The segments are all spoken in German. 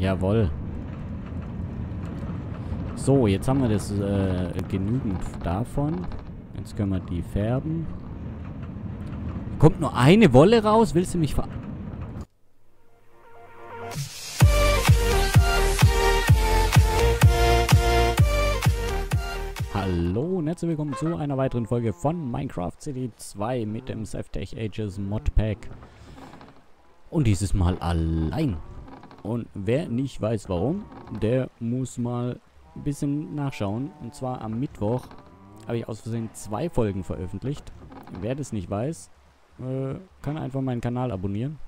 Jawohl. So, jetzt haben wir das genügend davon. Jetzt können wir die färben. Kommt nur eine Wolle raus? Willst du mich ver... Hallo und herzlich willkommen zu einer weiteren Folge von Minecraft City 2 mit dem SevTech Ages Modpack. Und dieses Mal allein. Und wer nicht weiß warum, der muss mal ein bisschen nachschauen. Und zwar am Mittwoch habe ich aus Versehen 2 Folgen veröffentlicht. Wer das nicht weiß, kann einfach meinen Kanal abonnieren.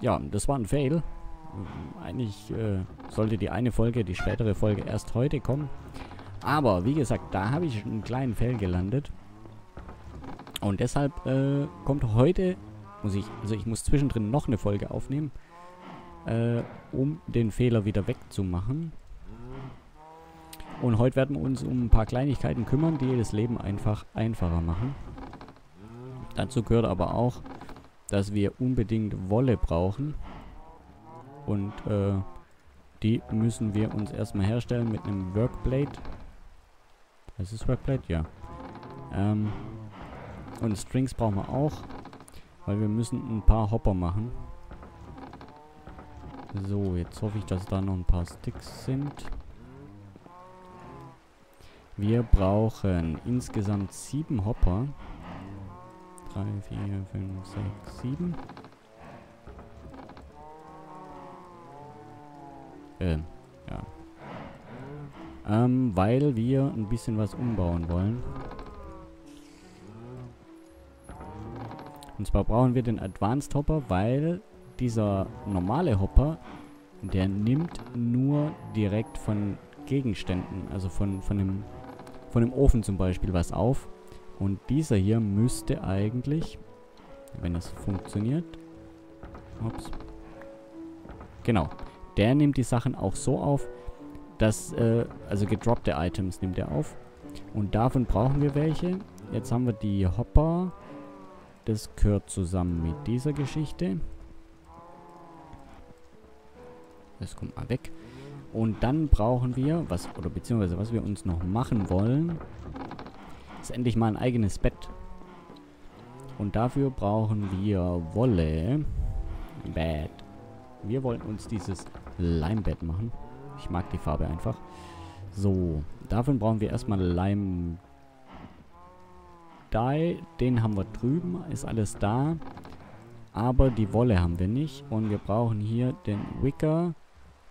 Ja, das war ein Fail. Eigentlich sollte die eine Folge, die spätere Folge erst heute kommen. Aber wie gesagt, da habe ich einen kleinen Fail gelandet. Und deshalb kommt heute, ich muss zwischendrin noch eine Folge aufnehmen, um den Fehler wieder wegzumachen. Und heute werden wir uns um ein paar Kleinigkeiten kümmern, die das Leben einfach einfacher machen. Dazu gehört aber auch, dass wir unbedingt Wolle brauchen. Und die müssen wir uns erstmal herstellen mit einem Workplate. Ist es Workplate? Ja. Und Strings brauchen wir auch, weil wir müssen ein paar Hopper machen. So, jetzt hoffe ich, dass da noch ein paar Sticks sind. Wir brauchen insgesamt 7 Hopper. 3, 4, 5, 6, 7. Ja. Weil wir ein bisschen was umbauen wollen. Und zwar brauchen wir den Advanced Hopper, weil dieser normale Hopper, der nimmt nur direkt von Gegenständen, also von dem Ofen zum Beispiel was auf. Und dieser hier müsste eigentlich, wenn es funktioniert, ups, genau. Der nimmt die Sachen auch so auf, dass, also gedroppte Items nimmt er auf. Und davon brauchen wir welche. Jetzt haben wir die Hopper. Das gehört zusammen mit dieser Geschichte. Das kommt mal weg. Und dann brauchen wir, beziehungsweise was wir uns noch machen wollen, ist endlich mal ein eigenes Bett. Und dafür brauchen wir Wolle. Bett. Wir wollen uns dieses Leimbett machen. Ich mag die Farbe einfach. So, davon brauchen wir erstmal Leim. Dye, den haben wir drüben, ist alles da. Aber die Wolle haben wir nicht. Und wir brauchen hier den Wicker.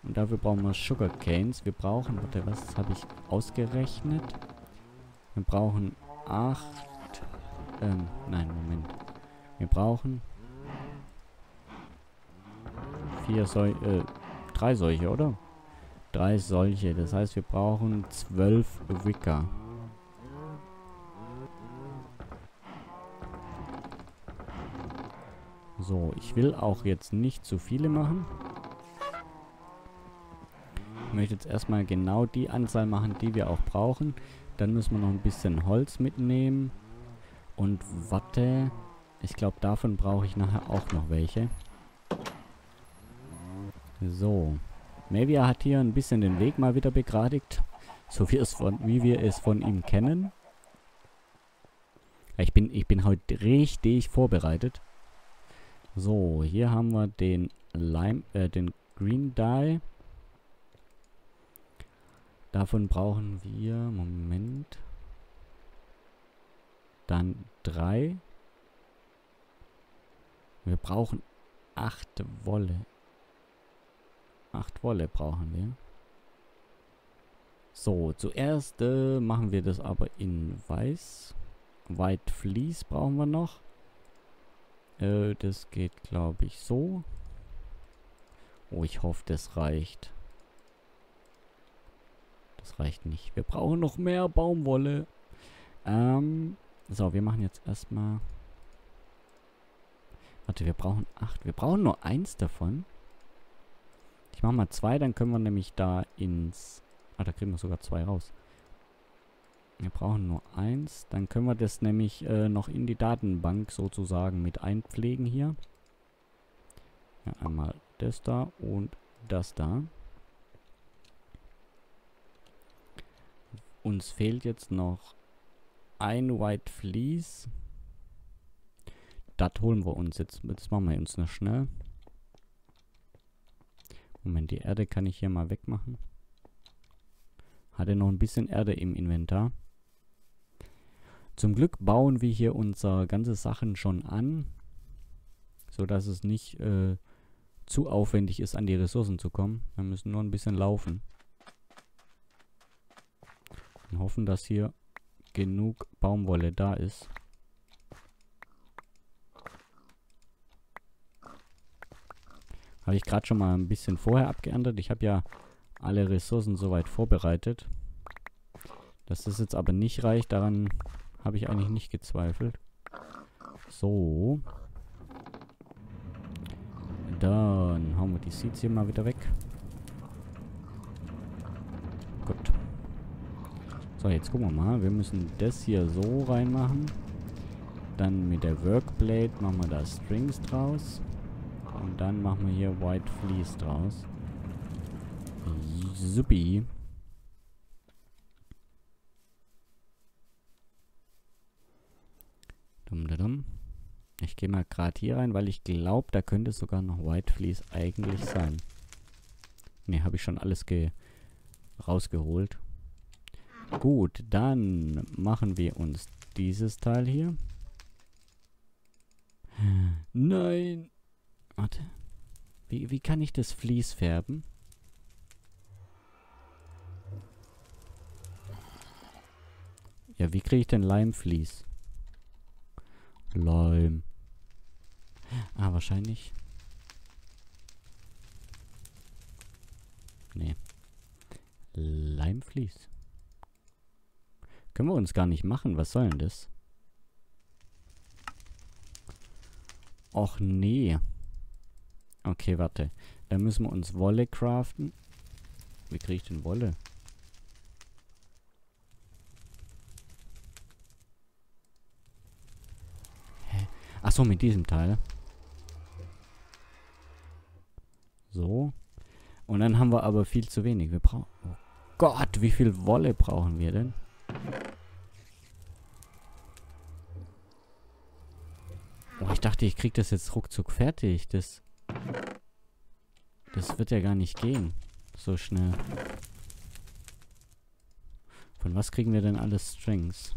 Und dafür brauchen wir Sugarcanes. Wir brauchen, warte, was habe ich ausgerechnet? Wir brauchen 8. Nein, Moment. Wir brauchen 3 solche, oder? 3 solche. Das heißt, wir brauchen 12 Wicker. So, ich will auch jetzt nicht zu viele machen. Ich möchte jetzt erstmal genau die Anzahl machen, die wir auch brauchen. Dann müssen wir noch ein bisschen Holz mitnehmen. Und Watte. Ich glaube, davon brauche ich nachher auch noch welche. So, Mavia hat hier ein bisschen den Weg mal wieder begradigt, so wie wir es von ihm kennen. Ich bin heute richtig vorbereitet. So, hier haben wir den den Green Dye. Davon brauchen wir, Moment, dann 3. Wir brauchen 8 Wolle. 8 Wolle brauchen wir. So, zuerst machen wir das aber in Weiß. White Fleece brauchen wir noch. Das geht, glaube ich, so. Oh, ich hoffe, das reicht. Das reicht nicht. Wir brauchen noch mehr Baumwolle. So, wir machen jetzt erstmal... Warte, wir brauchen 8. Wir brauchen nur 1 davon. Ich mache mal 2, dann können wir nämlich da ins... Ah, da kriegen wir sogar 2 raus. Wir brauchen nur 1. Dann können wir das nämlich noch in die Datenbank sozusagen mit einpflegen hier. Ja, einmal Das da und das da. Uns fehlt jetzt noch ein White Fleece. Das holen wir uns jetzt. Jetzt machen wir uns noch schnell. Moment, die Erde kann ich hier mal wegmachen. Hatte noch ein bisschen Erde im Inventar. Zum Glück bauen wir hier unsere ganze Sachen schon an, sodass es nicht zu aufwendig ist, an die Ressourcen zu kommen. Wir müssen nur ein bisschen laufen. Und hoffen, dass hier genug Baumwolle da ist. Habe ich gerade schon mal ein bisschen vorher abgeändert. Ich habe ja alle Ressourcen soweit vorbereitet. Dass das jetzt aber nicht reicht, daran habe ich eigentlich nicht gezweifelt. So. Dann hauen wir die Seeds hier mal wieder weg. Gut. So, jetzt gucken wir mal. Wir müssen das hier so reinmachen. Dann mit der Workplate machen wir da Strings draus. Und dann machen wir hier White Fleece draus. Supi. Dum-dum. Ich gehe mal gerade hier rein, weil ich glaube, da könnte sogar noch White Fleece eigentlich sein. Ne, habe ich schon alles rausgeholt. Gut, dann machen wir uns dieses Teil hier. Nein! Warte. Wie kann ich das Vlies färben? Ja, wie kriege ich denn Leimvlies? Leim. Ah, wahrscheinlich. Nee. Leimvlies. Können wir uns gar nicht machen. Was soll denn das? Och, nee. Okay, warte. Dann müssen wir uns Wolle craften. Wie kriege ich denn Wolle? Hä? Achso, mit diesem Teil. So. Und dann haben wir aber viel zu wenig. Wir brauchen... Oh Gott, wie viel Wolle brauchen wir denn? Oh, ich dachte, ich kriege das jetzt ruckzuck fertig. Das wird ja gar nicht gehen. So schnell. Von was kriegen wir denn alles Strings?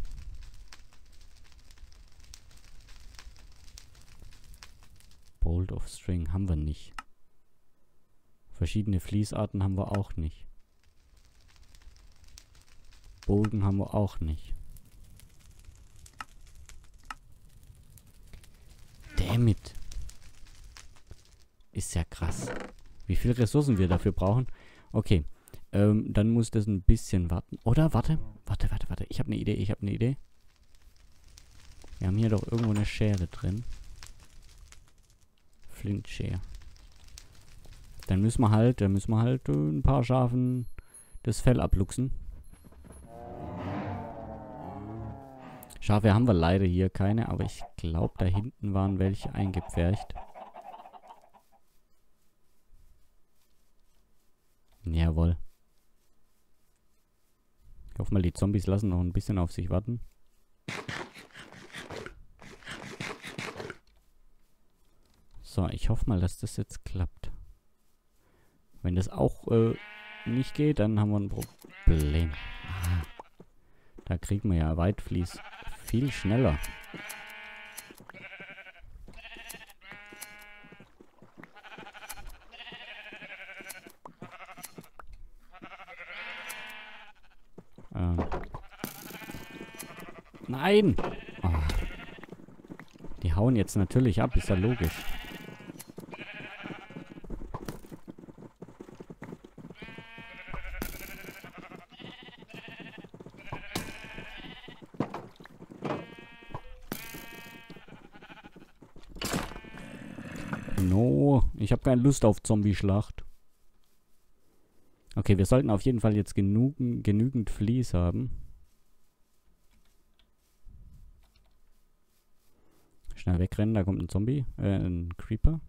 Bolt of String haben wir nicht. Verschiedene Fließarten haben wir auch nicht. Bogen haben wir auch nicht. Damn it. Ist ja krass. Wie viele Ressourcen wir dafür brauchen. Okay. Dann muss das ein bisschen warten. Oder? Warte. Ich habe eine Idee. Wir haben hier doch irgendwo eine Schere drin. Flintschere. Dann müssen wir halt ein paar Schafen das Fell abluchsen. Schafe haben wir leider hier keine, aber ich glaube, da hinten waren welche eingepfercht. Jawohl. Ich hoffe mal, die Zombies lassen noch ein bisschen auf sich warten. So, ich hoffe mal, dass das jetzt klappt. Wenn das auch nicht geht, dann haben wir ein Problem. Ah, da kriegen wir ja White Fleece viel schneller. Nein! Oh. Die hauen jetzt natürlich ab, ist ja logisch. No, ich habe keine Lust auf Zombie-Schlacht. Okay, wir sollten auf jeden Fall jetzt genügend Vlies haben. Schnell wegrennen, da kommt ein Zombie, ein Creeper.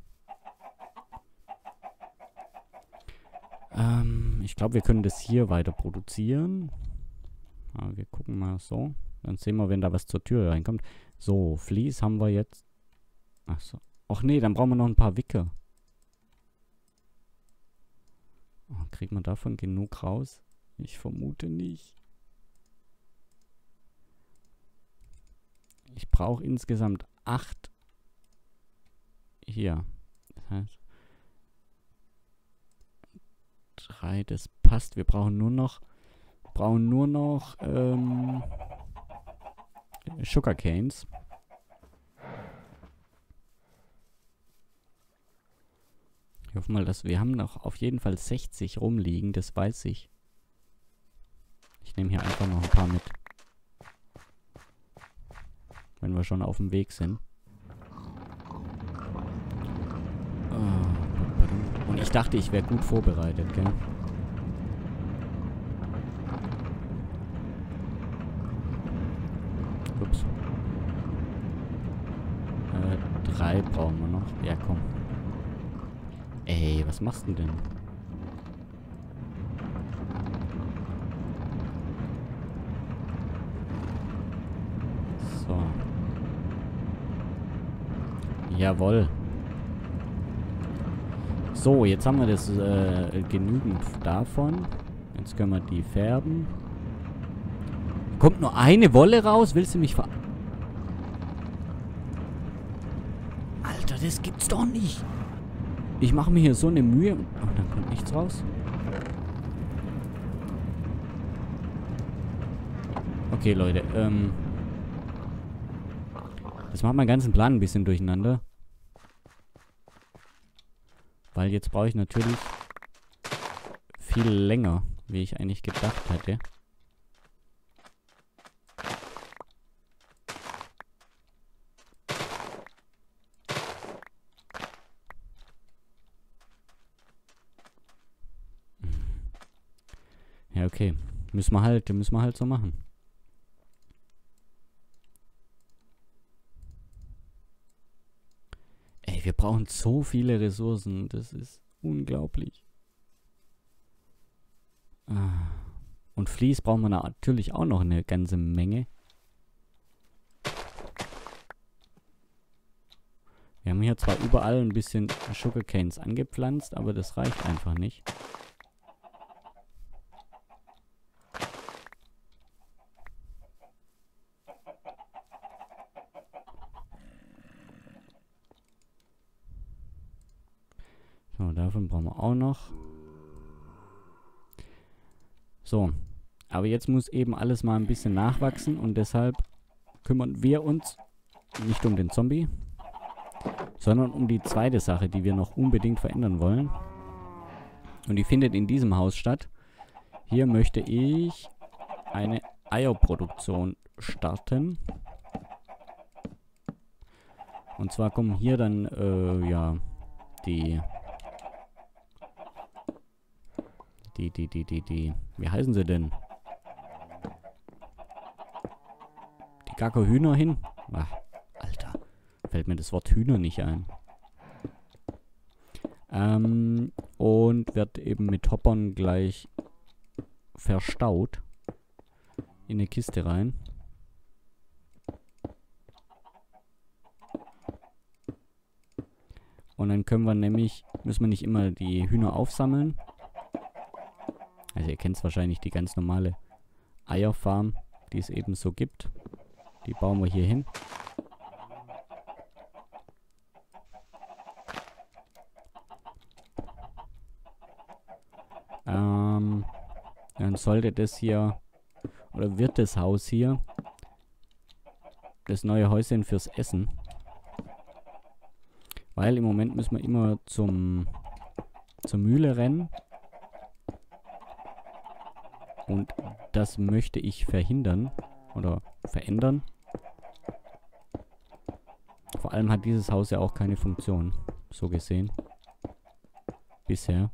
Ich glaube, wir können das hier weiter produzieren. Aber wir gucken mal so. Dann sehen wir, wenn da was zur Tür reinkommt. So, Vlies haben wir jetzt. Ach so. Och nee, dann brauchen wir noch ein paar Wicke. Oh, kriegt man davon genug raus? Ich vermute nicht. Ich brauche insgesamt 8. Hier. Das heißt 3, das passt. Wir brauchen nur noch Sugarcanes. Ich hoffe mal, dass wir haben noch auf jeden Fall 60 rumliegen, das weiß ich. Ich nehme hier einfach noch ein paar mit. Wenn wir schon auf dem Weg sind. Und ich dachte, ich wäre gut vorbereitet, gell? Ups. 3 brauchen wir noch. Ja, komm. Ey, was machst du denn? So. Jawohl. So, jetzt haben wir das genügend davon. Jetzt können wir die färben. Kommt nur eine Wolle raus? Willst du mich ver... Alter, das gibt's doch nicht. Ich mache mir hier so eine Mühe. Und dann kommt nichts raus. Okay, Leute. Das macht meinen ganzen Plan ein bisschen durcheinander. Weil jetzt brauche ich natürlich viel länger, wie ich eigentlich gedacht hatte. Ja, okay. Müssen wir halt so machen. Ey, wir brauchen so viele Ressourcen. Das ist unglaublich. Und Vlies brauchen wir natürlich auch noch eine ganze Menge. Wir haben hier zwar überall ein bisschen Sugarcanes angepflanzt, aber das reicht einfach nicht. So, davon brauchen wir auch noch. So, aber jetzt muss eben alles mal ein bisschen nachwachsen und deshalb kümmern wir uns nicht um den Zombie, sondern um die zweite Sache, die wir noch unbedingt verändern wollen. Und die findet in diesem Haus statt. Hier möchte ich eine Eierproduktion starten. Und zwar kommen hier dann, ja, wie heißen sie denn? Die Kacke-Hühner hin? Ach, Alter, fällt mir das Wort Hühner nicht ein. Und wird eben mit Hoppern gleich verstaut. In eine Kiste rein. Und dann können wir nämlich, müssen wir nicht immer die Hühner aufsammeln. Also ihr kennt es wahrscheinlich, die ganz normale Eierfarm, die es eben so gibt. Die bauen wir hier hin. Dann sollte das hier, oder wird das Haus hier, das neue Häuschen fürs Essen. Weil im Moment müssen wir immer zur Mühle rennen. Und das möchte ich verhindern oder verändern. Vor allem hat dieses Haus ja auch keine Funktion, so gesehen. Bisher.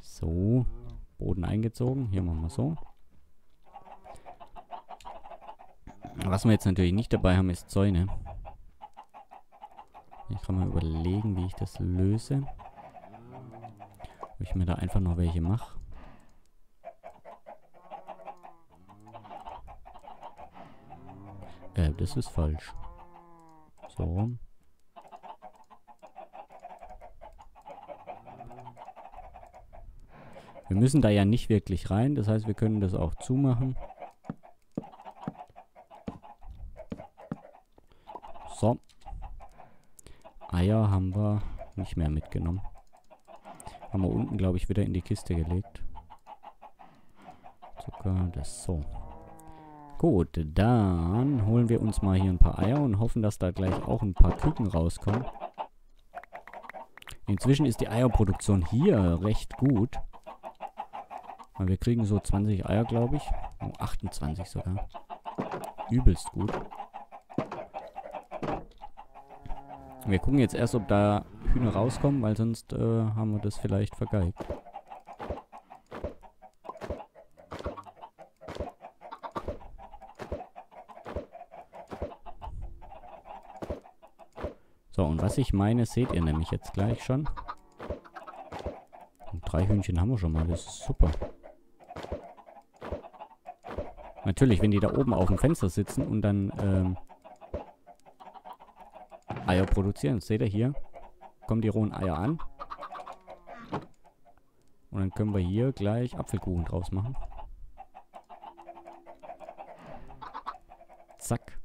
So, Boden eingezogen. Hier machen wir so. Was wir jetzt natürlich nicht dabei haben, ist Zäune. Ich kann mal überlegen, wie ich das löse. Ob ich mir da einfach noch welche mache. Das ist falsch. So rum. Wir müssen da ja nicht wirklich rein. Das heißt, wir können das auch zumachen. So. Eier haben wir nicht mehr mitgenommen. Haben wir unten, glaube ich, wieder in die Kiste gelegt. Zucker, das so. Gut, dann holen wir uns mal hier ein paar Eier und hoffen, dass da gleich auch ein paar Küken rauskommen. Inzwischen ist die Eierproduktion hier recht gut. Wir kriegen so 20 Eier, glaube ich. Oh, 28 sogar. Übelst gut. Wir gucken jetzt erst, ob da Hühner rauskommen, weil sonst haben wir das vielleicht vergeigt. So, und was ich meine, seht ihr nämlich jetzt gleich schon. Und 3 Hühnchen haben wir schon mal, das ist super. Natürlich, wenn die da oben auf dem Fenster sitzen und dann Eier produzieren. Seht ihr hier? Kommen die rohen Eier an. Und dann können wir hier gleich Apfelkuchen draus machen. Zack.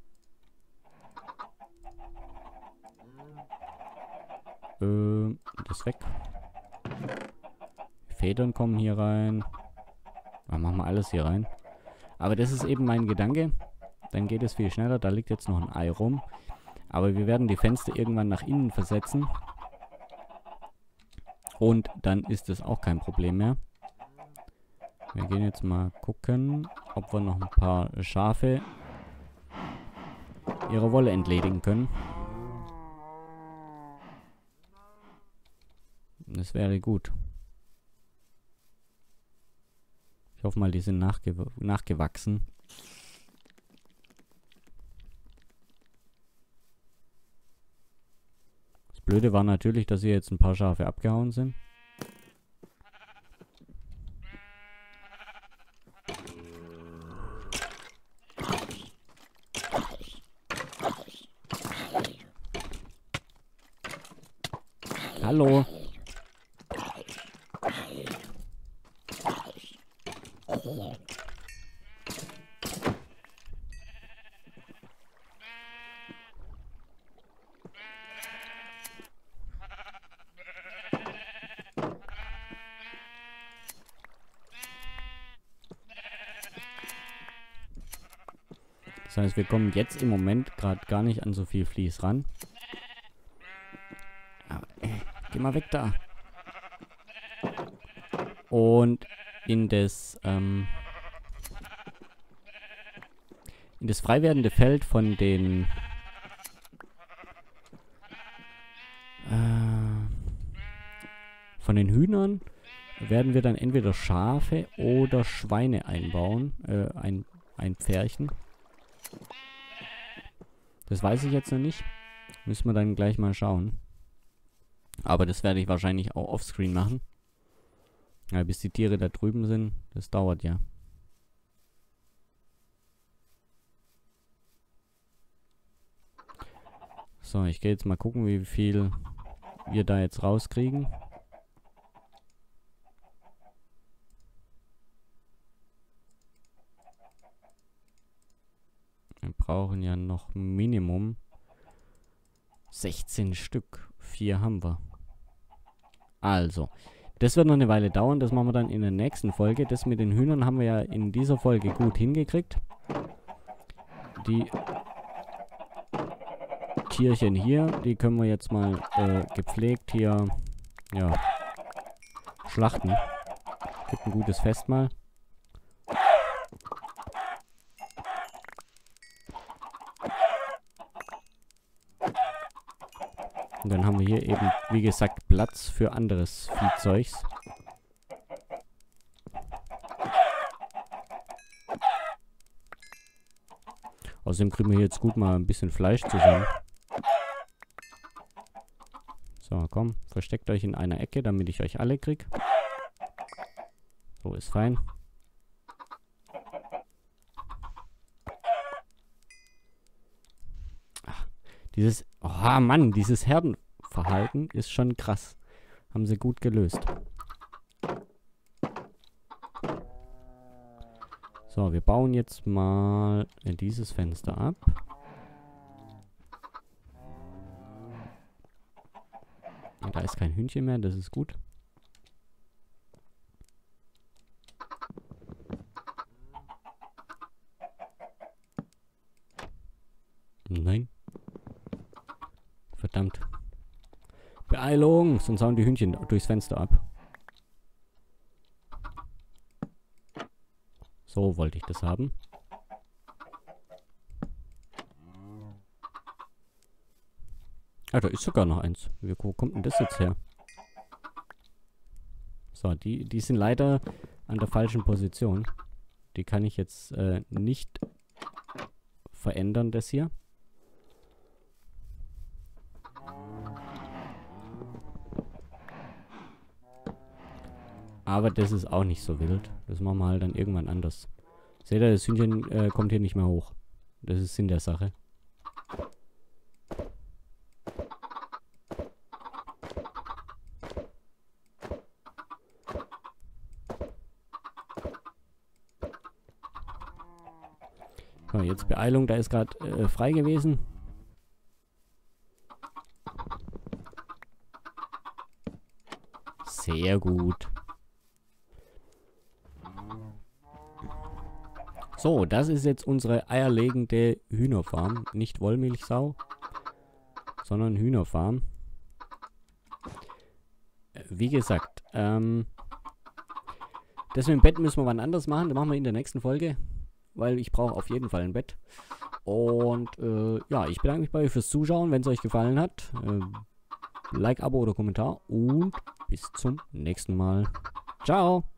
Das weg. Federn kommen hier rein. Dann machen wir alles hier rein. Aber das ist eben mein Gedanke. Dann geht es viel schneller. Da liegt jetzt noch ein Ei rum. Aber wir werden die Fenster irgendwann nach innen versetzen. Und dann ist das auch kein Problem mehr. Wir gehen jetzt mal gucken, ob wir noch ein paar Schafe ihre Wolle entledigen können. Das wäre gut. Ich hoffe mal, die sind nachgewachsen. Das Blöde war natürlich, dass hier jetzt ein paar Schafe abgehauen sind. Hallo. Das heißt, wir kommen jetzt im Moment gerade gar nicht an so viel Vlies ran. Aber, geh mal weg da. Und in das frei werdende Feld von den Hühnern werden wir dann entweder Schafe oder Schweine einbauen. Ein Pferchen. Das weiß ich jetzt noch nicht. Müssen wir dann gleich mal schauen. Aber das werde ich wahrscheinlich auch offscreen machen. Ja, bis die Tiere da drüben sind, das dauert ja. So, ich gehe jetzt mal gucken, wie viel wir da jetzt rauskriegen. Wir brauchen ja noch Minimum 16 Stück. 4 haben wir. Also, das wird noch eine Weile dauern. Das machen wir dann in der nächsten Folge. Das mit den Hühnern haben wir ja in dieser Folge gut hingekriegt. Die Tierchen hier, die können wir jetzt mal gepflegt hier, ja, schlachten. Gibt ein gutes Festmahl. Und dann haben wir hier eben, wie gesagt, Platz für anderes Viehzeugs. Außerdem kriegen wir hier jetzt gut mal ein bisschen Fleisch zusammen. So, komm, versteckt euch in einer Ecke, damit ich euch alle krieg. So, ist fein. Ach, dieses, oh Mann, dieses Herdenverhalten ist schon krass. Haben sie gut gelöst. So, wir bauen jetzt mal dieses Fenster ab. Da ist kein Hühnchen mehr, das ist gut. Nein. Verdammt. Beeilung, sonst hauen die Hühnchen durchs Fenster ab. So wollte ich das haben. Ah, da ist sogar noch eins. Wo kommt denn das jetzt her? So, die sind leider an der falschen Position. Die kann ich jetzt nicht verändern, das hier. Aber das ist auch nicht so wild. Das machen wir halt dann irgendwann anders. Seht ihr, das Hühnchen kommt hier nicht mehr hoch. Das ist Sinn der Sache. Jetzt Beeilung, da ist gerade frei gewesen. Sehr gut. So, das ist jetzt unsere eierlegende Hühnerfarm. Nicht Wollmilchsau, sondern Hühnerfarm. Wie gesagt, das mit dem Bett müssen wir wann anders machen. Das machen wir in der nächsten Folge. Weil ich brauche auf jeden Fall ein Bett. Und ja, ich bedanke mich bei euch fürs Zuschauen. Wenn es euch gefallen hat, Like, Abo oder Kommentar. Und bis zum nächsten Mal. Ciao.